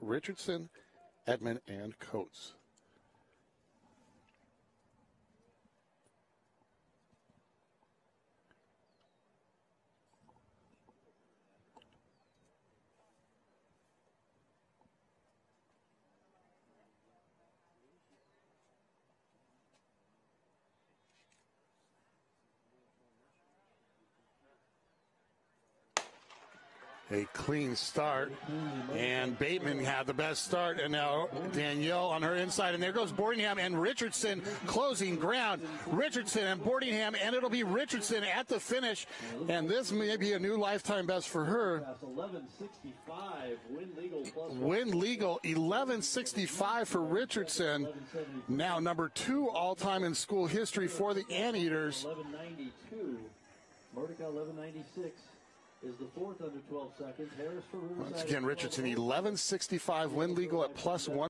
Richardson, Edmond, and Coats. A clean start, and Bateman had the best start, and now Danielle on her inside, and there goes Boardingham and Richardson closing ground. Richardson and Boardingham, and it'll be Richardson at the finish, and this may be a new lifetime best for her. Win legal, 11.65 for Richardson, now number 2 all-time in school history for the Anteaters. 11.92, Murdoch 11.96. Is the 4th under 12 seconds. Harris for Riverside. Once again, Richardson, 11.65 win legal at +1.